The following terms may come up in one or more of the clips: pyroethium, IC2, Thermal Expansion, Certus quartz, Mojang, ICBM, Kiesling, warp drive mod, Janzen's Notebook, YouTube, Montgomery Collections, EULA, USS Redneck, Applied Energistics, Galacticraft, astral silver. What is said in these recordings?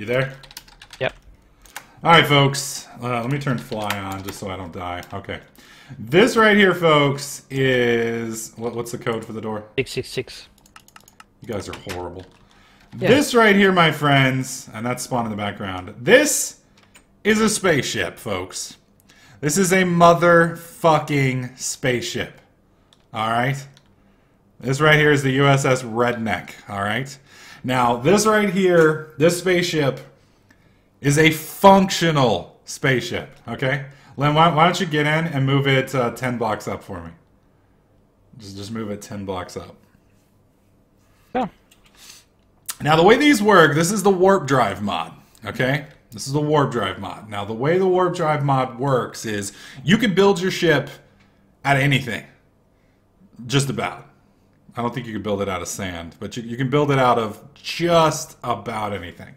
You there? Yep. All right, folks. Let me turn fly on just so I don't die. Okay. This right here, folks, is... What's the code for the door? 666. You guys are horrible. Yeah. This right here, my friends, and that's spawn in the background. This is a spaceship, folks. This is a motherfucking spaceship. All right? This right here is the USS Redneck. All right? Now, this right here, this spaceship, is a functional spaceship. Okay? Len, why don't you get in and move it 10 blocks up for me? Just move it 10 blocks up. Yeah. Now, the way these work, this is the warp drive mod, okay? This is the warp drive mod. Now, the way the warp drive mod works is you can build your ship out of anything, just about. I don't think you can build it out of sand, but you can build it out of just about anything.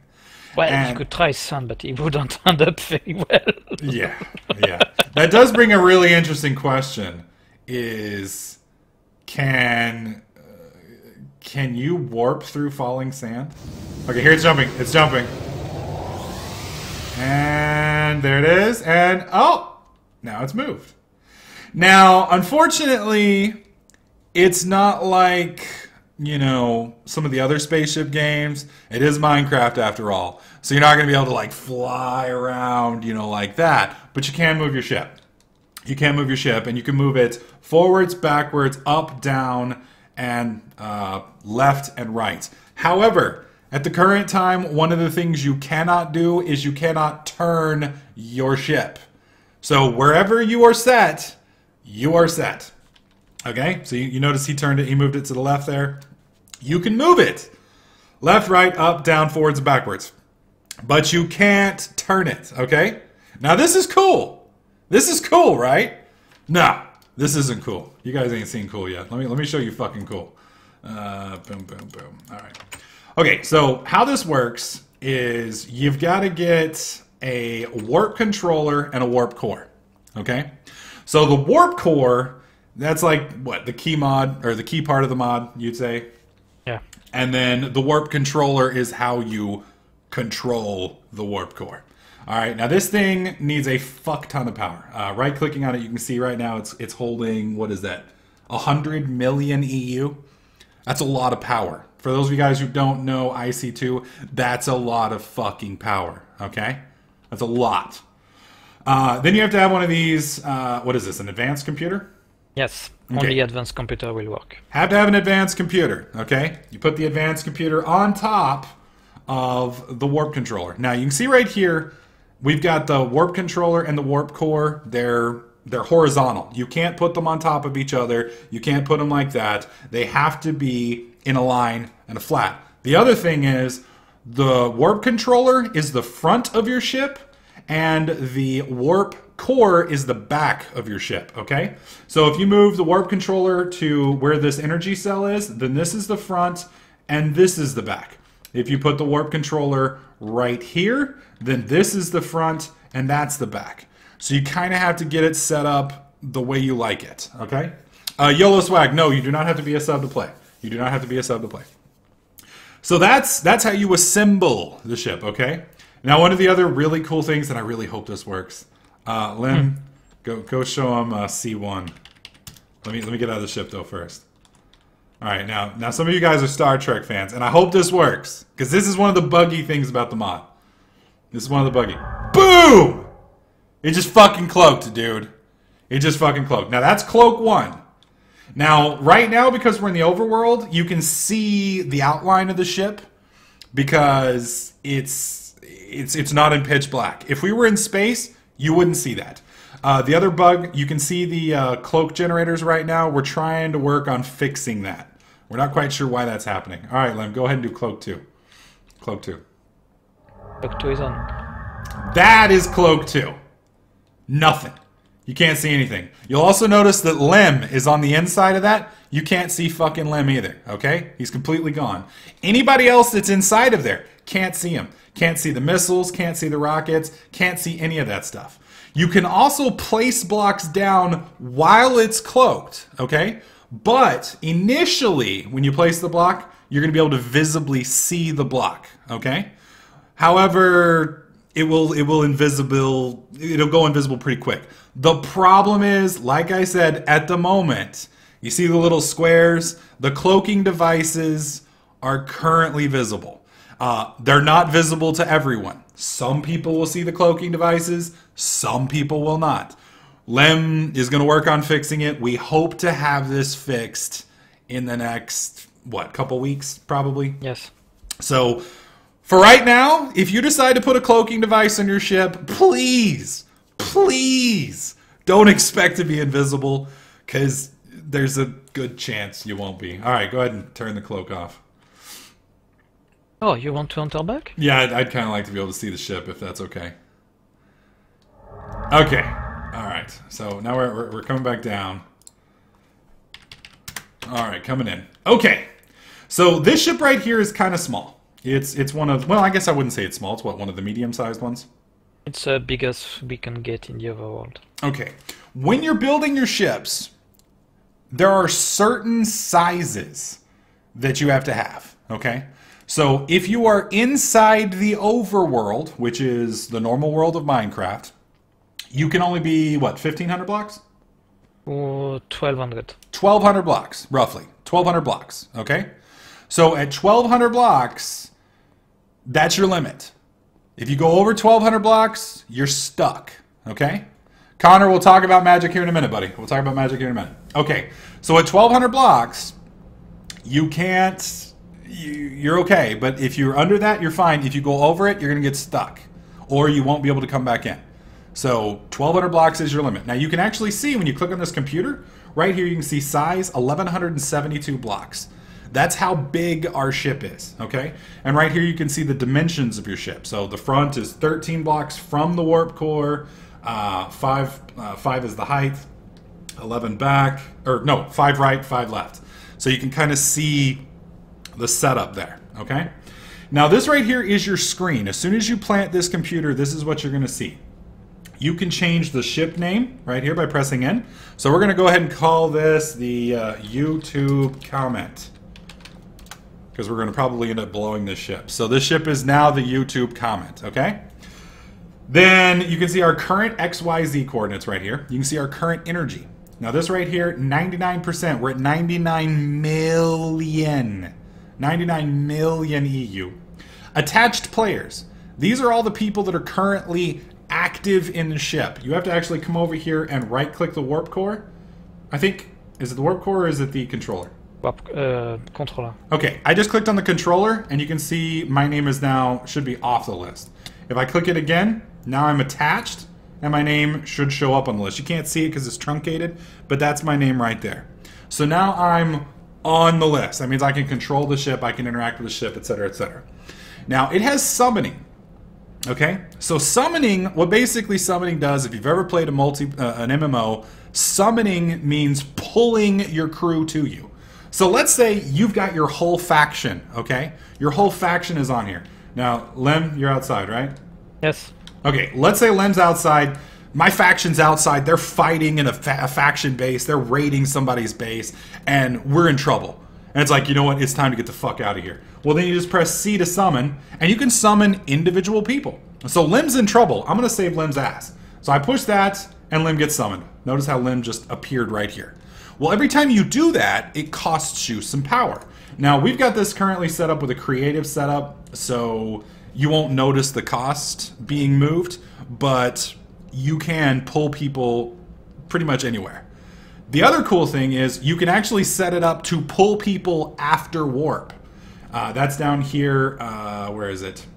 Well, and you could try sand, but it wouldn't end up very well. Yeah, yeah. That does bring a really interesting question, is can you warp through falling sand? Okay, here it's jumping. It's jumping. And there it is. And, oh, now it's moved. Now, unfortunately, it's not like, you know, some of the other spaceship games. It is Minecraft, after all. So you're not going to be able to, like, fly around, you know, like that. But you can move your ship. You can move your ship, and you can move it forwards, backwards, up, down, and left and right. However, at the current time, one of the things you cannot do is you cannot turn your ship. So wherever you are set, you are set. Okay, so you notice he turned it, he moved it to the left there. You can move it left, right, up, down, forwards, and backwards, but you can't turn it. Okay, now this is cool. This is cool, right? No. This isn't cool. You guys ain't seen cool yet. Let me show you fucking cool. Boom, boom, boom. All right. Okay, so how this works is you've got to get a warp controller and a warp core. Okay? So the warp core, that's like, what, the key mod, or the key part of the mod, you'd say? Yeah. And then the warp controller is how you control the warp core. Alright, now this thing needs a fuck ton of power. Right-clicking on it, you can see right now it's holding, what is that, 100 million EU? That's a lot of power. For those of you guys who don't know IC2, that's a lot of fucking power, okay? That's a lot. Then you have to have one of these, what is this, an advanced computer? Yes, only okay. Advanced computer will work. Have to have an advanced computer, okay? You put the advanced computer on top of the warp controller. Now you can see right here, we've got the warp controller and the warp core. They're horizontal. You can't put them on top of each other. You can't put them like that. They have to be in a line and a flat. The other thing is the warp controller is the front of your ship and the warp core is the back of your ship, okay? So if you move the warp controller to where this energy cell is, then this is the front and this is the back. If you put the warp controller right here, then this is the front and that's the back. So you kind of have to get it set up the way you like it, okay? YOLO swag, no, you do not have to be a sub to play. You do not have to be a sub to play. So that's how you assemble the ship, okay? Now one of the other really cool things, and I really hope this works, Len, go show him C1. Let me get out of the ship though first. All right, now some of you guys are Star Trek fans, and I hope this works, because this is one of the buggy things about the mod. This is one of the buggy. Boom! It just fucking cloaked, dude. It just fucking cloaked. Now, that's cloak one. Now, right now, because we're in the overworld, you can see the outline of the ship, because it's not in pitch black. If we were in space, you wouldn't see that. The other bug, you can see the cloak generators right now. We're trying to work on fixing that. We're not quite sure why that's happening. All right, Lem, go ahead and do Cloak 2. Cloak 2. Cloak 2 is on. That is Cloak 2. Nothing. You can't see anything. You'll also notice that Lem is on the inside of that. You can't see fucking Lem either, okay? He's completely gone. Anybody else that's inside of there can't see him. Can't see the missiles, can't see the rockets, can't see any of that stuff. You can also place blocks down while it's cloaked, okay? But initially, when you place the block, you're going to be able to visibly see the block, okay? However, it'll go invisible pretty quick. The problem is, like I said, at the moment, you see the little squares, the cloaking devices are currently visible. They're not visible to everyone. Some people will see the cloaking devices, some people will not. Lem is going to work on fixing it. We hope to have this fixed in the next, what, couple weeks probably? Yes. So for right now, if you decide to put a cloaking device on your ship, please, please don't expect to be invisible, because there's a good chance you won't be. All right, go ahead and turn the cloak off. Oh, you want to enter back? Yeah, I'd kind of like to be able to see the ship, if that's okay. Okay, all right. So now we're coming back down. All right, coming in. Okay, so this ship right here is kind of small. It's one of, well, I guess I wouldn't say it's small. It's what, one of the medium-sized ones? It's the biggest we can get in the overworld. Okay. When you're building your ships, there are certain sizes that you have to have, okay? So if you are inside the overworld, which is the normal world of Minecraft, you can only be, what, 1,500 blocks? 1,200. 1,200 blocks, roughly. 1,200 blocks, okay? So at 1,200 blocks, that's your limit. If you go over 1,200 blocks, you're stuck, okay? Connor, we'll talk about magic here in a minute, buddy. We'll talk about magic here in a minute. Okay, so at 1,200 blocks, you can't, you're okay, but if you're under that, you're fine. If you go over it, you're going to get stuck, or you won't be able to come back in. So 1,200 blocks is your limit. Now, you can actually see when you click on this computer, right here you can see size 1,172 blocks. That's how big our ship is, okay? And right here you can see the dimensions of your ship. So the front is 13 blocks from the warp core, 5 is the height, 11 back, or no, 5 right, 5 left. So you can kind of see the setup there, okay? Now this right here is your screen. As soon as you plant this computer, this is what you're gonna see. You can change the ship name right here by pressing N. So we're gonna go ahead and call this the YouTube comment, because we're going to probably end up blowing this ship. So this ship is now the YouTube comment, okay? Then you can see our current XYZ coordinates right here. You can see our current energy. Now this right here, 99%. We're at 99 million. 99 million EU. Attached players. These are all the people that are currently active in the ship. You have to actually come over here and right-click the warp core. I think, is it the warp core or is it the controller? Controller. Okay, I just clicked on the controller, and you can see my name is now, should be off the list. If I click it again, now I'm attached, and my name should show up on the list. You can't see it because it's truncated, but that's my name right there. So now I'm on the list. That means I can control the ship, I can interact with the ship, etc., etc. Now, it has summoning, okay? So summoning, what basically summoning does, if you've ever played a an MMO, summoning means pulling your crew to you. So let's say you've got your whole faction, okay? Your whole faction is on here. Now, Lem, you're outside, right? Yes. Okay, let's say Lem's outside. My faction's outside. They're fighting in a faction base. They're raiding somebody's base, and we're in trouble. And it's like, you know what? It's time to get the fuck out of here. Well, then you just press C to summon, and you can summon individual people. So Lem's in trouble. I'm going to save Lem's ass. So I push that, and Lem gets summoned. Notice how Lem just appeared right here. Well, every time you do that, it costs you some power. Now, we've got this currently set up with a creative setup, so you won't notice the cost being moved, but you can pull people pretty much anywhere. The other cool thing is you can actually set it up to pull people after warp. That's down here. Where is it?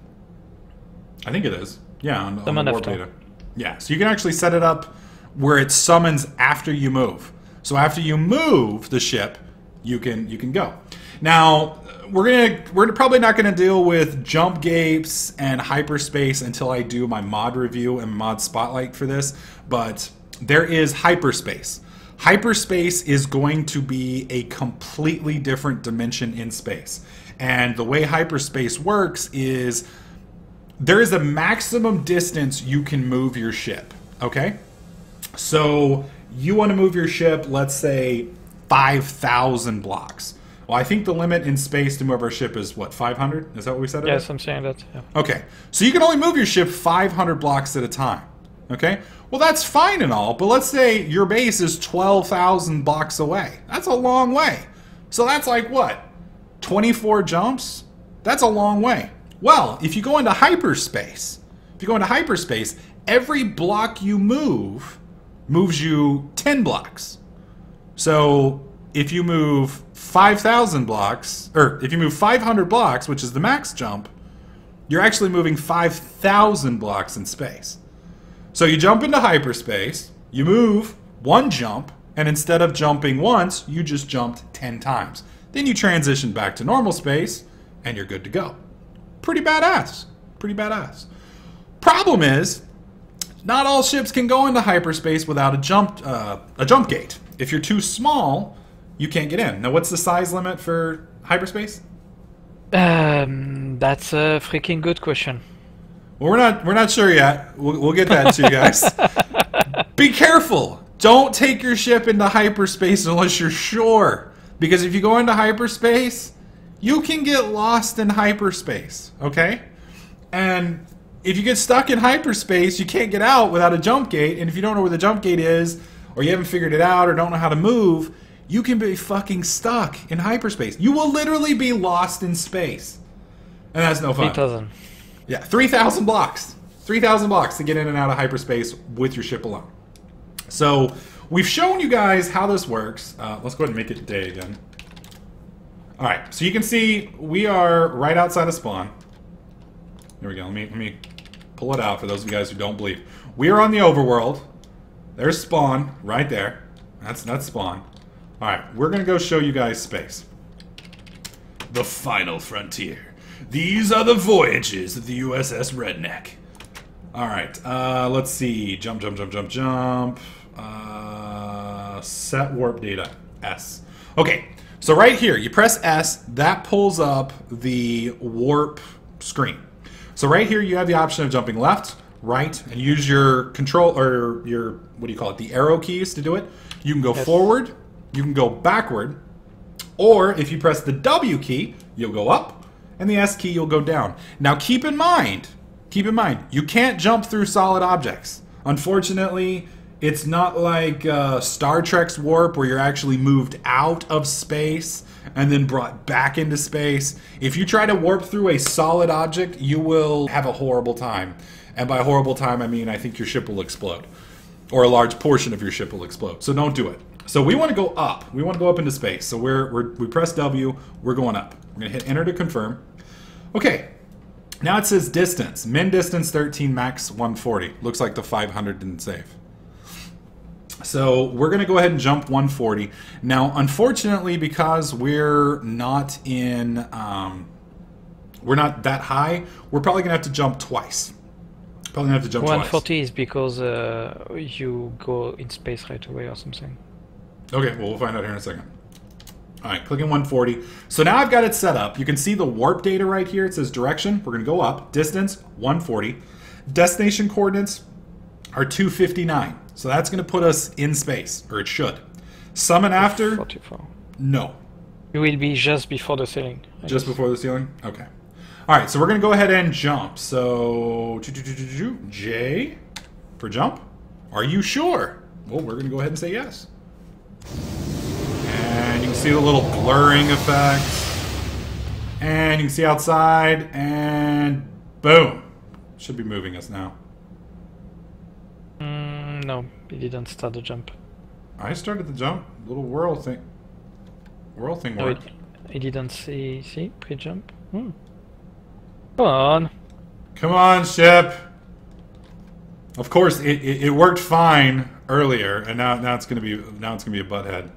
I think it is. Yeah, on warp data. Yeah, so you can actually set it up where it summons after you move. So after you move the ship, you can go. Now we're probably not gonna deal with jump gates and hyperspace until I do my mod review and mod spotlight for this, but there is hyperspace. Hyperspace is going to be a completely different dimension in space. And the way hyperspace works is there is a maximum distance you can move your ship, okay? So you want to move your ship, let's say 5,000 blocks. Well, I think the limit in space to move our ship is, what, 500? Is that what we said? Yes, I'm saying that. Yeah. Okay. So you can only move your ship 500 blocks at a time. Okay? Well, that's fine and all, but let's say your base is 12,000 blocks away. That's a long way. So that's like, what, 24 jumps? That's a long way. Well, if you go into hyperspace, every block you move moves you 10 blocks. So if you move 5,000 blocks, or if you move 500 blocks, which is the max jump, you're actually moving 5,000 blocks in space. So you jump into hyperspace, you move one jump, and instead of jumping once, you just jumped 10 times. Then you transition back to normal space, and you're good to go. Pretty badass. Pretty badass. Problem is, not all ships can go into hyperspace without a jump gate. If you're too small, you can't get in. Now, what's the size limit for hyperspace? That's a freaking good question. Well, we're not sure yet. We'll get that to you guys. Be careful. Don't take your ship into hyperspace unless you're sure. Because if you go into hyperspace, you can get lost in hyperspace. Okay? And if you get stuck in hyperspace, you can't get out without a jump gate. And if you don't know where the jump gate is, or you haven't figured it out, or don't know how to move, you can be fucking stuck in hyperspace. You will literally be lost in space. And that's no fun. 3,000. Yeah, 3,000 blocks. 3,000 blocks to get in and out of hyperspace with your ship alone. So we've shown you guys how this works. Let's go ahead and make it day again. All right, so you can see we are right outside of spawn. There we go. Let me pull it out for those of you guys who don't believe. We are on the overworld. There's spawn right there. That's spawn. All right, we're going to go show you guys space. The final frontier. These are the voyages of the USS Redneck. All right, let's see. Jump. Set warp data. S. Okay, so right here, you press S. That pulls up the warp screen. So right here, you have the option of jumping left, right, and use your control, or your, what do you call it, the arrow keys to do it. You can go forward. You can go backward, or if you press the W key, you'll go up, and the S key, you'll go down. Now keep in mind, you can't jump through solid objects. Unfortunately, it's not like Star Trek's warp where you're actually moved out of space and then brought back into space. If you try to warp through a solid object, you will have a horrible time. And by horrible time, I mean I think your ship will explode, or a large portion of your ship will explode. So don't do it. So we want to go up. We want to go up into space. So we press W. We're going up. We're going to hit enter to confirm. Okay. Now it says distance. Min distance 13, max 140. Looks like the 500 didn't save. So we're going to go ahead and jump 140. Now, unfortunately, because we're not that high, we're probably going to have to jump twice. 140 is because you go in space right away or something. Okay, well, we'll find out here in a second. All right, clicking 140. So now I've got it set up. You can see the warp data right here. It says direction. We're going to go up. Distance, 140. Destination coordinates are 259. So that's going to put us in space, or it should. Summon after? 44. No. It will be just before the ceiling. Just before the ceiling? Okay. All right, so we're going to go ahead and jump. So J for jump. Are you sure? Well, we're going to go ahead and say yes. And you can see the little blurring effect. And you can see outside. And boom. Should be moving us now. No, it didn't start the jump. I started the jump. Little whirl thing. Whirl thing worked. No, it didn't see pre-jump. Come on. Come on, ship. Of course, it worked fine earlier, and now it's gonna be a butthead.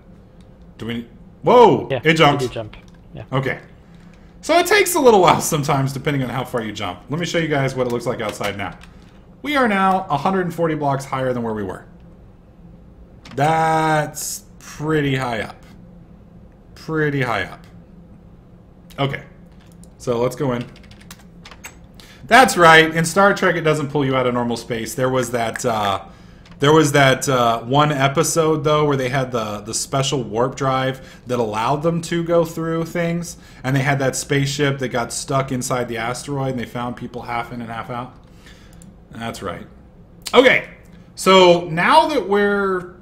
Do we? Whoa! Yeah, it jumped. It jump. Yeah. Okay. So it takes a little while sometimes, depending on how far you jump. Let me show you guys what it looks like outside now. We are now 140 blocks higher than where we were. That's pretty high up. Pretty high up. Okay. So let's go in. That's right. In Star Trek, it doesn't pull you out of normal space. There was that There was that one episode, though, where they had the special warp drive that allowed them to go through things, and they had that spaceship that got stuck inside the asteroid, and they found people half in and half out. That's right. Okay, so now that we're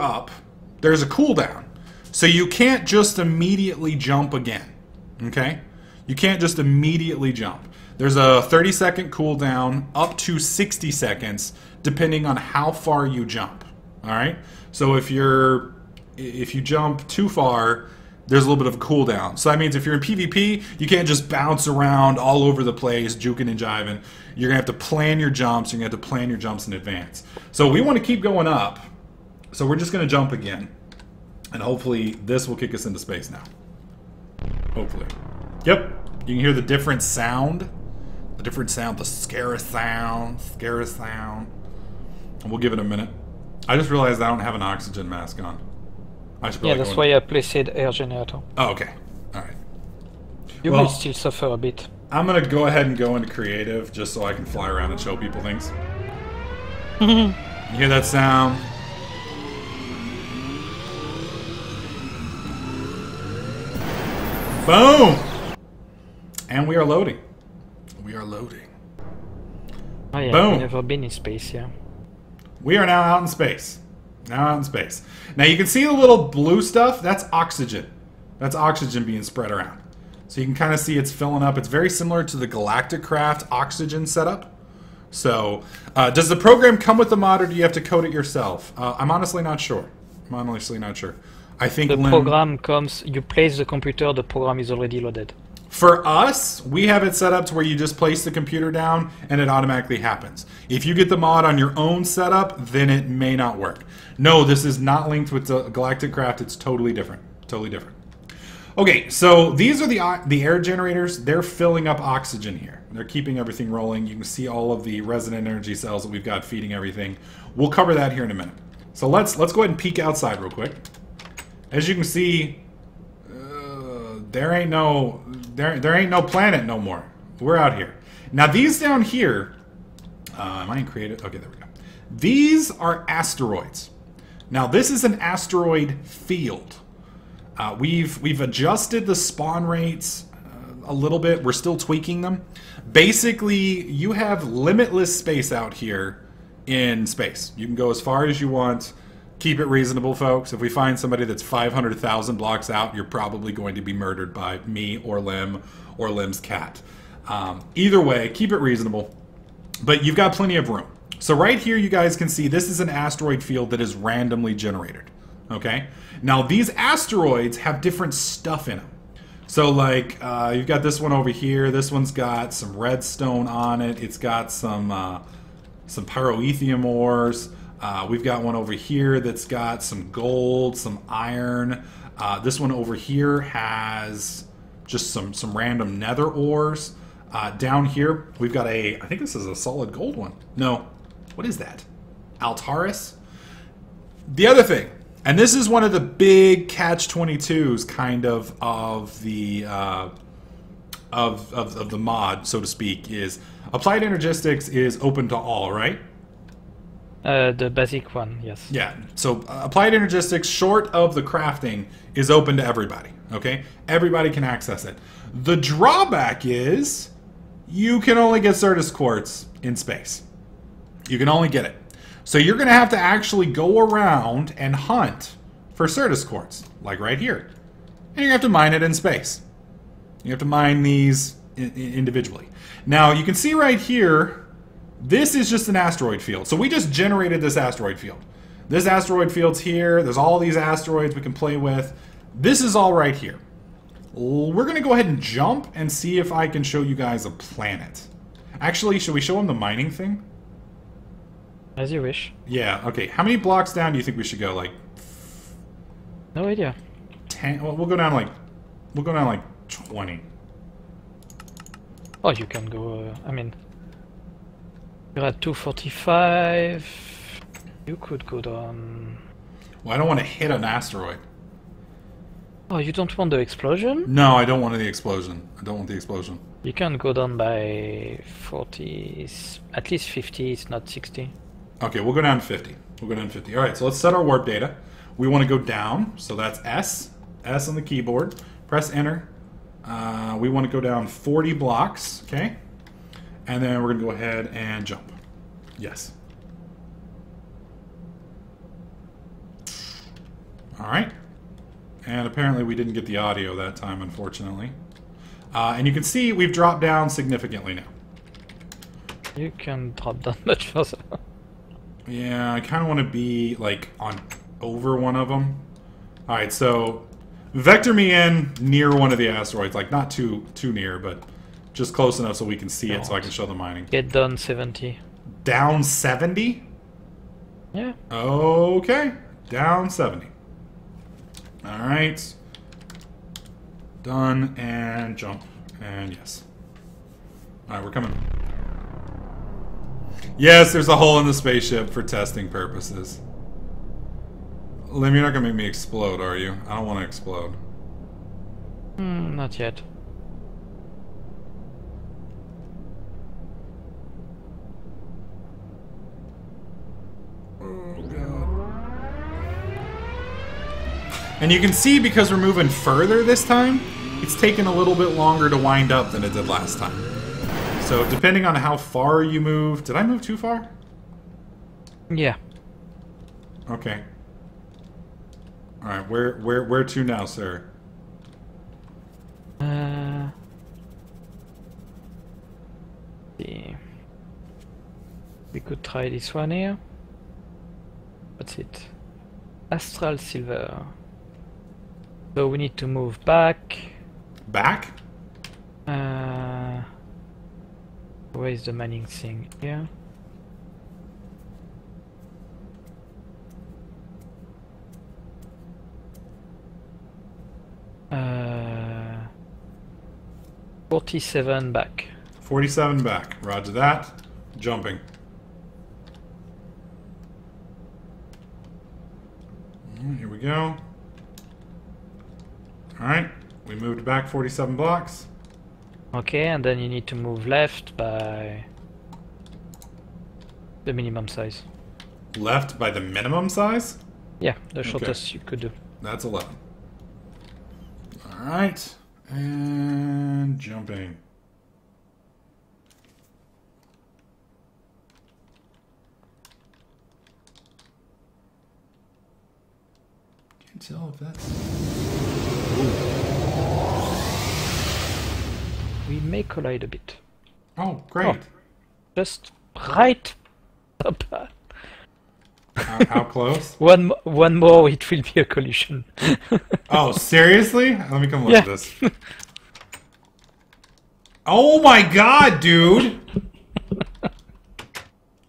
up, there's a cooldown. So you can't just immediately jump again, okay? You can't just immediately jump. There's a 30-second cooldown, up to 60 seconds, depending on how far you jump. All right. So if you jump too far, there's a little bit of a cooldown. So that means if you're in PvP, you can't just bounce around all over the place, juking and jiving. You're gonna have to plan your jumps. You're gonna have to plan your jumps in advance. So we want to keep going up. So we're just gonna jump again, and hopefully this will kick us into space now. Hopefully. Yep. You can hear the different sound. Different sound, the scariest sound. And we'll give it a minute. I just realized I don't have an oxygen mask on. I should probably. Yeah, that's why I placed air generator. Oh, okay. All right. You may still suffer a bit. I'm gonna go ahead and go into creative just so I can fly around and show people things. You hear that sound? Boom! And we are loading. We are loading. Oh yeah, boom. I've never been in space, yeah. We are now out in space. Now out in space. Now you can see the little blue stuff. That's oxygen. That's oxygen being spread around. So you can kind of see it's filling up. It's very similar to the Galacticraft oxygen setup. So does the program come with the mod, or do you have to code it yourself? I'm honestly not sure. I'm honestly not sure. I think the program comes. You place the computer. The program is already loaded. For us, we have it set up to where you just place the computer down and it automatically happens. If you get the mod on your own setup, then it may not work. No, this is not linked with the Galacticraft. It's totally different. Totally different. Okay, so these are the air generators. They're filling up oxygen here. They're keeping everything rolling. You can see all of the resident energy cells that we've got feeding everything. We'll cover that here in a minute. So let's go ahead and peek outside real quick. As you can see, there ain't no planet no more. We're out here. Now these down here, am I in creative? Okay, there we go. These are asteroids. Now this is an asteroid field. We've adjusted the spawn rates a little bit. We're still tweaking them. Basically, you have limitless space out here in space. You can go as far as you want. Keep it reasonable, folks. If we find somebody that's 500,000 blocks out, you're probably going to be murdered by me or Lim or Lim's cat. Either way, keep it reasonable. But you've got plenty of room. So right here, you guys can see this is an asteroid field that is randomly generated. Okay? Now, these asteroids have different stuff in them. So, like, you've got this one over here. This one's got some redstone on it. It's got some pyroethium ores. We've got one over here that's got some gold, some iron. This one over here has just some random nether ores. Down here, we've got I think this is a solid gold one. No, what is that? Altaris? The other thing, and this is one of the big catch-22s kind of the mod, so to speak, is Applied Energistics is open to all, right? The basic one, yes. Yeah, so Applied Energistics, short of the crafting, is open to everybody, okay? Everybody can access it. The drawback is you can only get Certus quartz in space. You can only get it. So you're going to have to actually go around and hunt for Certus quartz, like right here. And you're going to have to mine it in space. You have to mine these individually. Now, you can see right here, this is just an asteroid field. So we just generated this asteroid field. This asteroid field's here. There's all these asteroids we can play with. This is all right here. We're going to go ahead and jump and see if I can show you guys a planet. Actually, should we show them the mining thing? As you wish. Yeah, okay. How many blocks down do you think we should go? Like... No idea. 10? Well, we'll go down like 20. Oh, you can go... I mean... You're at 245. You could go down. Well, I don't want to hit an asteroid. Oh, you don't want the explosion? No, I don't want the explosion. I don't want the explosion. You can go down by 40, at least 50, it's not 60. Okay, we'll go down to 50. We'll go down to 50. All right, so let's set our warp data. We want to go down, so that's S on the keyboard. Press enter. We want to go down 40 blocks, okay? And then we're going to go ahead and jump. Yes. All right. And apparently we didn't get the audio that time, unfortunately. And you can see we've dropped down significantly now. You can drop down much further. Yeah, I kind of want to be, like, on over one of them. All right, so vector me in near one of the asteroids. Like, not too near, but just close enough so we can see it, so I can show the mining. Get down 70. Down 70? Yeah. Okay. Down 70. All right. Done, and jump, and yes. All right, we're coming. Yes, there's a hole in the spaceship for testing purposes. Lim, you're not going to make me explode, are you? I don't want to explode. Not yet. Oh, God. And you can see, because we're moving further this time, it's taken a little bit longer to wind up than it did last time. So, depending on how far you move... Did I move too far? Yeah. Okay. Alright, where to now, sir? See. We could try this one here. What's it? Astral silver. So we need to move back. Back? Where is the mining thing? Here. Yeah. 47 back. 47 back. Roger that. Jumping. Here we go. Alright. We moved back 47 blocks. Okay, and then you need to move left by the minimum size. Left by the minimum size? Yeah, the shortest you could do. That's 11. Alright, and jumping. Can't tell if that's... Ooh. We may collide a bit. Oh, great. Oh, just right up. How close? One more, it will be a collision. Oh, seriously? Let me come look at this. Oh my god, dude!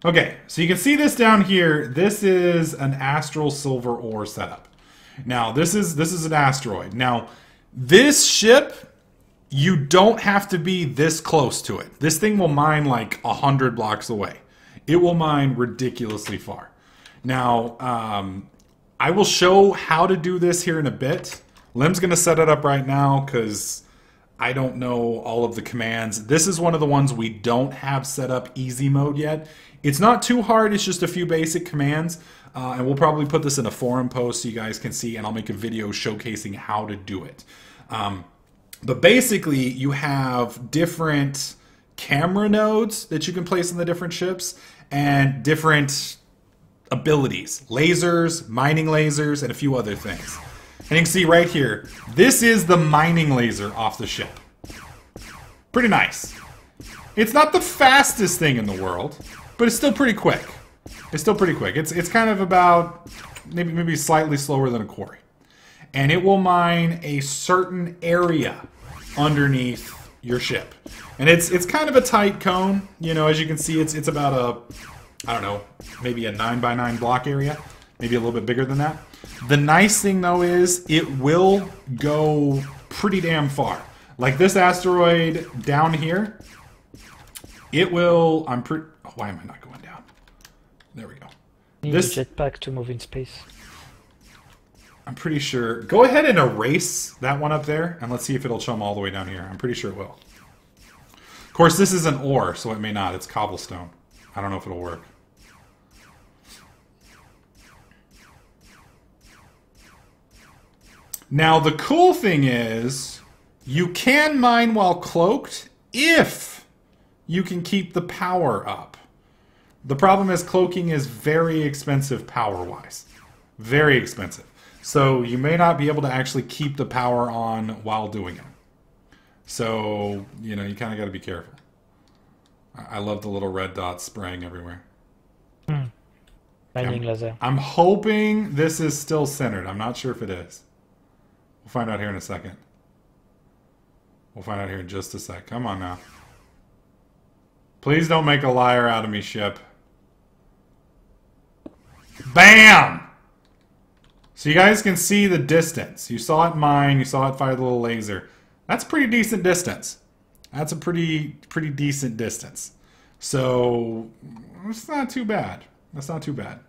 Okay, so you can see this down here. This is an astral silver ore setup. Now, this is an asteroid. Now, this ship... You don't have to be this close to it. This thing will mine like 100 blocks away. It will mine ridiculously far. Now, I will show how to do this here in a bit. Lim's going to set it up right now because I don't know all of the commands. This is one of the ones we don't have set up easy mode yet. It's not too hard. It's just a few basic commands. And we'll probably put this in a forum post so you guys can see. And I'll make a video showcasing how to do it. But basically, you have different camera nodes that you can place on the different ships and different abilities. Lasers, mining lasers, and a few other things. And you can see right here, this is the mining laser off the ship. Pretty nice. It's not the fastest thing in the world, but it's still pretty quick. It's still pretty quick. It's kind of about maybe slightly slower than a quarry. And it will mine a certain area underneath your ship. And it's kind of a tight cone. You know, as you can see, it's about a, I don't know, maybe a 9 by 9 block area. Maybe a little bit bigger than that. The nice thing, though, is it will go pretty damn far. Like this asteroid down here, it will, I'm pretty, oh, why am I not going down? There we go. Need this a jetpack to move in space. I'm pretty sure... Go ahead and erase that one up there, and let's see if it'll chum all the way down here. I'm pretty sure it will. Of course, this is an ore, so it may not. It's cobblestone. I don't know if it'll work. Now, the cool thing is you can mine while cloaked if you can keep the power up. The problem is cloaking is very expensive power-wise. Very expensive. So you may not be able to actually keep the power on while doing it. So, you know, you kind of got to be careful. I love the little red dots spraying everywhere. Hmm. I'm hoping this is still centered. I'm not sure if it is. We'll find out here in a second. We'll find out here in just a sec. Come on now. Please don't make a liar out of me, ship. Bam! So you guys can see the distance. You saw it mine. You saw it fire the little laser. That's a pretty decent distance. That's a pretty decent distance. So it's not too bad. That's not too bad.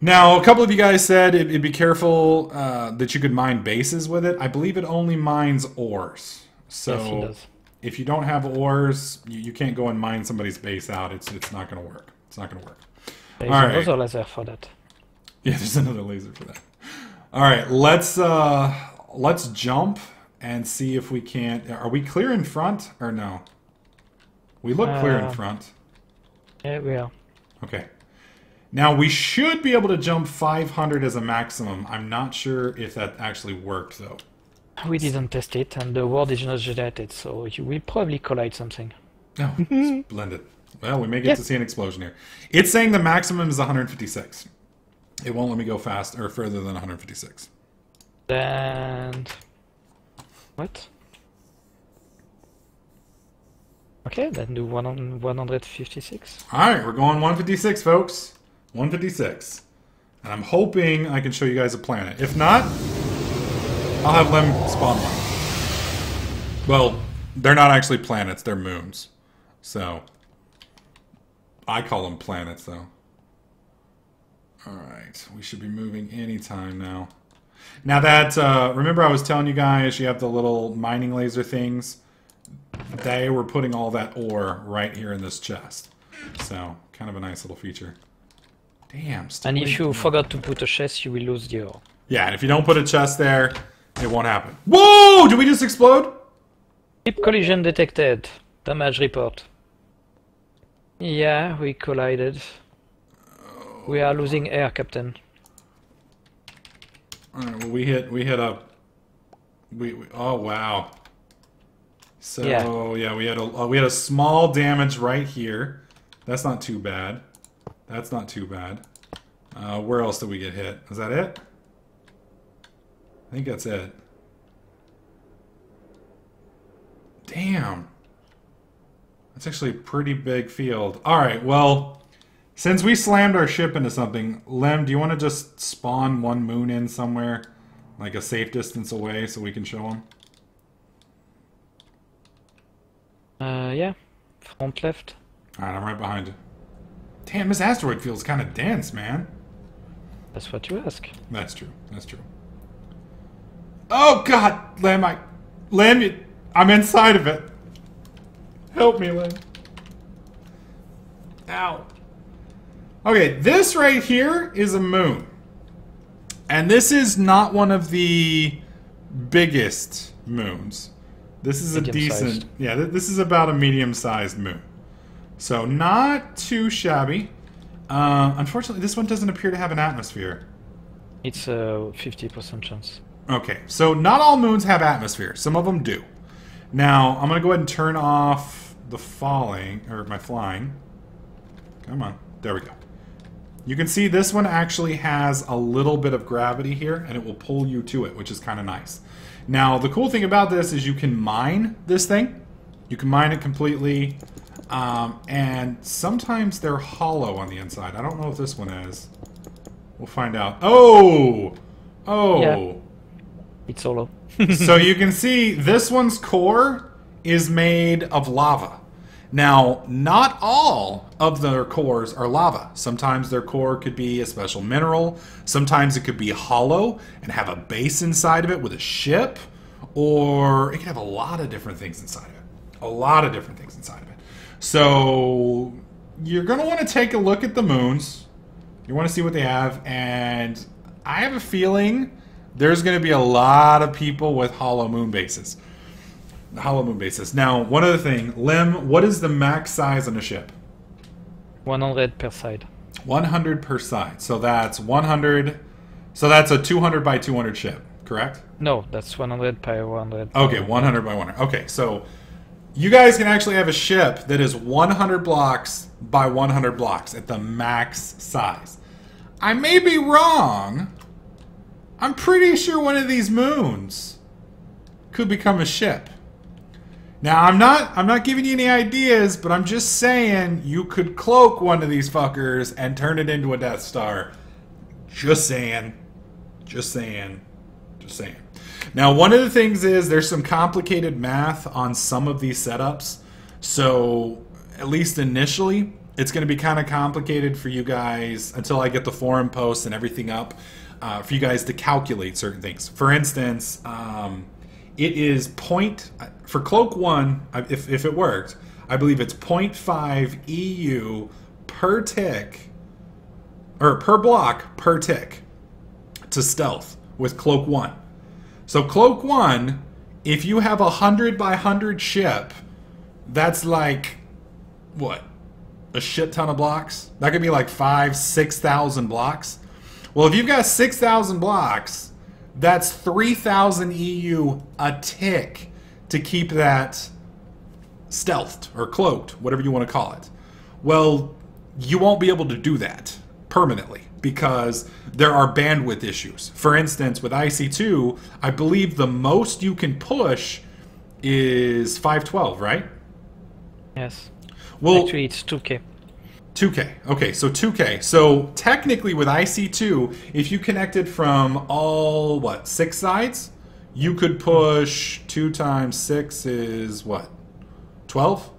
Now, a couple of you guys said it'd be careful that you could mine bases with it. I believe it only mines ores. So yes, it does. If you don't have ores, you can't go and mine somebody's base out. It's not going to work. It's not going to work. There's another laser for that. Yeah, there's another laser for that. All right, let's jump and see if we can't. Are we clear in front or no? We look clear in front. Yeah, we are. Okay. Now we should be able to jump 500 as a maximum. I'm not sure if that actually worked though. We didn't test it, and the world is not generated, so you will probably collide something. Oh, splendid. Well, we may get to see an explosion here. It's saying the maximum is 156. It won't let me go fast or further than 156. And what? Okay, then do 156. All right, we're going 156, folks. 156. And I'm hoping I can show you guys a planet. If not, I'll have them spawn one. Well, they're not actually planets, they're moons. So, I call them planets, though. Alright, we should be moving anytime now. Now that, remember I was telling you guys you have the little mining laser things? They were putting all that ore right here in this chest. So, kind of a nice little feature. Damn, still. And if you forgot to put a chest, you will lose the ore. Yeah, and if you don't put a chest there, it won't happen. Whoa! Did we just explode? Ship collision detected. Damage report. Yeah, we collided. Oh. We are losing air, Captain. Alright, well, we hit up. We oh, wow. So yeah, we had a small damage right here. That's not too bad. That's not too bad. Where else did we get hit? Is that it? I think that's it. Damn. That's actually a pretty big field. All right, well, since we slammed our ship into something, Lem, do you want to just spawn one moon in somewhere, like a safe distance away, so we can show them? Yeah. Front left. All right, I'm right behind you. Damn, this asteroid field's kind of dense, man. That's what you ask. That's true. That's true. Oh, God! Lem, I'm inside of it. Help me, Lem. Ow. Okay, this right here is a moon. And this is not one of the biggest moons. This is a decent... Yeah, this is about a medium-sized moon. So, not too shabby. Unfortunately, this one doesn't appear to have an atmosphere. It's a 50% chance. Okay, so not all moons have atmosphere. Some of them do. Now, I'm going to go ahead and turn off the falling, or my flying. Come on. There we go. You can see this one actually has a little bit of gravity here, and it will pull you to it, which is kind of nice. Now, the cool thing about this is you can mine this thing. You can mine it completely, and sometimes they're hollow on the inside. I don't know if this one is. We'll find out. Oh! Oh! Yeah. It's solo. So you can see this one's core is made of lava. Now, not all of their cores are lava. Sometimes their core could be a special mineral. Sometimes it could be hollow and have a base inside of it with a ship. Or it could have a lot of different things inside of it. A lot of different things inside of it. So you're going to want to take a look at the moons. You want to see what they have. And I have a feeling there's going to be a lot of people with hollow moon bases. Hollow moon bases. Now, one other thing. Lem, what is the max size on a ship? 100 per side. 100 per side. So that's 100. So that's a 200 by 200 ship, correct? No, that's 100 by 100. Okay, 100 by 100. Okay, so you guys can actually have a ship that is 100 blocks by 100 blocks at the max size. I may be wrong. I'm pretty sure one of these moons could become a ship. Now, I'm not giving you any ideas, but I'm just saying you could cloak one of these fuckers and turn it into a Death Star. Just saying. Just saying. Just saying. Now, one of the things is there's some complicated math on some of these setups. So, at least initially, it's going to be kind of complicated for you guys until I get the forum posts and everything up for you guys to calculate certain things. For instance, it is for Cloak 1, if it worked, I believe it's 0.5 EU per tick, or per block per tick to stealth with Cloak 1. So Cloak 1, if you have a 100 by 100 ship, that's like, what, a shit ton of blocks? That could be like 5,000 to 6,000 blocks. Well, if you've got 6,000 blocks, that's 3,000 EU a tick to keep that stealthed or cloaked, whatever you want to call it. Well, you won't be able to do that permanently because there are bandwidth issues. For instance, with IC2, I believe the most you can push is 512, right? Yes. Well, actually, it's 2K. 2K. Okay, so 2K. So technically with IC2, if you connected from all, what, 6 sides, you could push 2 times 6 is what? 12?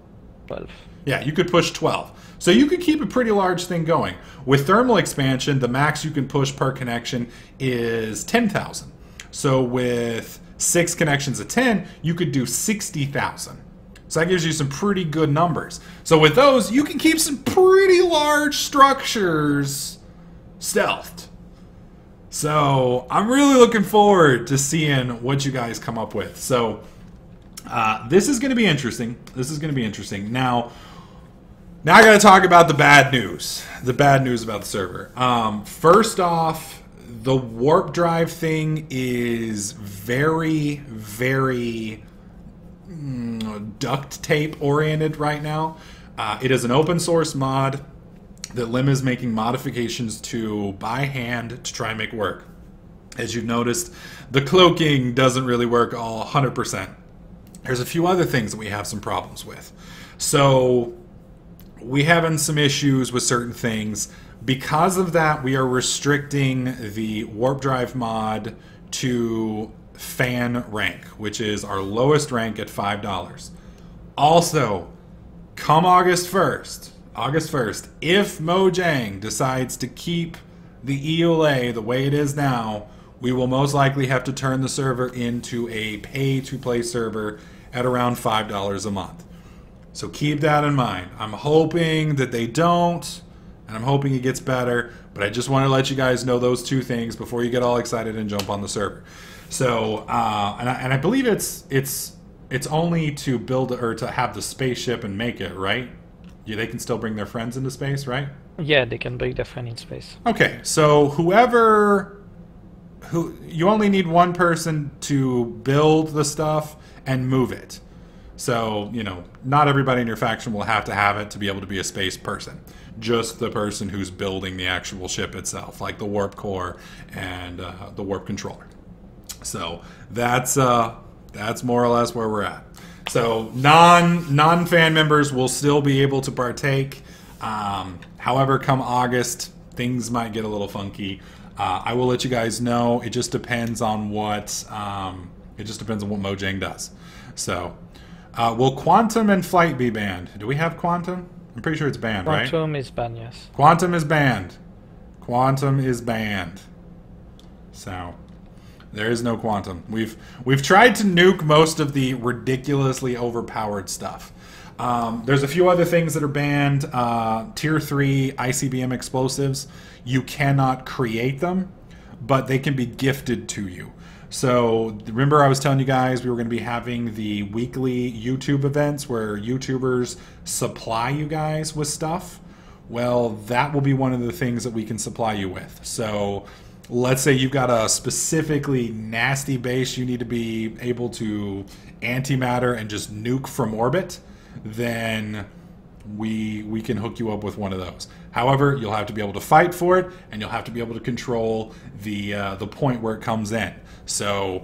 12. Yeah, you could push 12. So you could keep a pretty large thing going. With thermal expansion, the max you can push per connection is 10,000. So with 6 connections of 10, you could do 60,000. So that gives you some pretty good numbers. So with those, you can keep some pretty large structures stealthed. So I'm really looking forward to seeing what you guys come up with. So this is going to be interesting. This is going to be interesting. Now I got to talk about the bad news. The bad news about the server. First off, the warp drive thing is very, very duct tape oriented right now. It is an open source mod that Lim is making modifications to by hand to try and make work. As you've noticed, the cloaking doesn't really work all 100%. There's a few other things that we have some problems with. So we're having some issues with certain things. Because of that, we are restricting the warp drive mod to fan rank, which is our lowest rank at $5. Also, come August 1st, if Mojang decides to keep the EULA the way it is now, we will most likely have to turn the server into a pay-to-play server at around $5 a month. So keep that in mind. I'm hoping that they don't, and I'm hoping it gets better, but I just want to let you guys know those two things before you get all excited and jump on the server. So, and I believe it's only to build or to have the spaceship and make it, right? Yeah, they can still bring their friends into space, right? Yeah, they can bring their friend in space. Okay, so you only need one person to build the stuff and move it. So, you know, not everybody in your faction will have to have it to be able to be a space person. Just the person who's building the actual ship itself, like the warp core and the warp controller. So that's more or less where we're at. So non-fan members will still be able to partake. However, come August, things might get a little funky. I will let you guys know. It just depends on what Mojang does. So will Quantum and Flight be banned? Do we have Quantum? I'm pretty sure it's banned, right? Quantum is banned, yes. Quantum is banned. Quantum is banned. So there is no Quantum. We've tried to nuke most of the ridiculously overpowered stuff. There's a few other things that are banned. Tier 3 ICBM explosives. You cannot create them. but they can be gifted to you. So remember I was telling you guys we were going to be having the weekly YouTube events where YouTubers supply you guys with stuff? Well, that will be one of the things that we can supply you with. So let's say you've got a specifically nasty base you need to be able to antimatter and just nuke from orbit, then we can hook you up with one of those. However, you'll have to be able to fight for it, and you'll have to be able to control the point where it comes in. So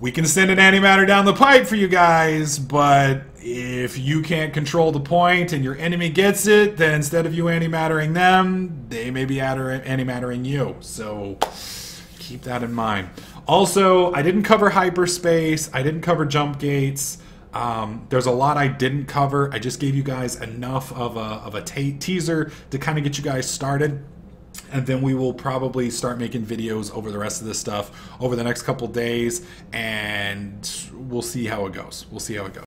we can send an antimatter down the pipe for you guys, but if you can't control the point and your enemy gets it, then instead of you antimattering them, they may be antimattering you. So keep that in mind. Also, I didn't cover hyperspace. I didn't cover jump gates. There's a lot I didn't cover. I just gave you guys enough of a teaser to kind of get you guys started. And then we will probably start making videos over the rest of this stuff over the next couple days. And we'll see how it goes.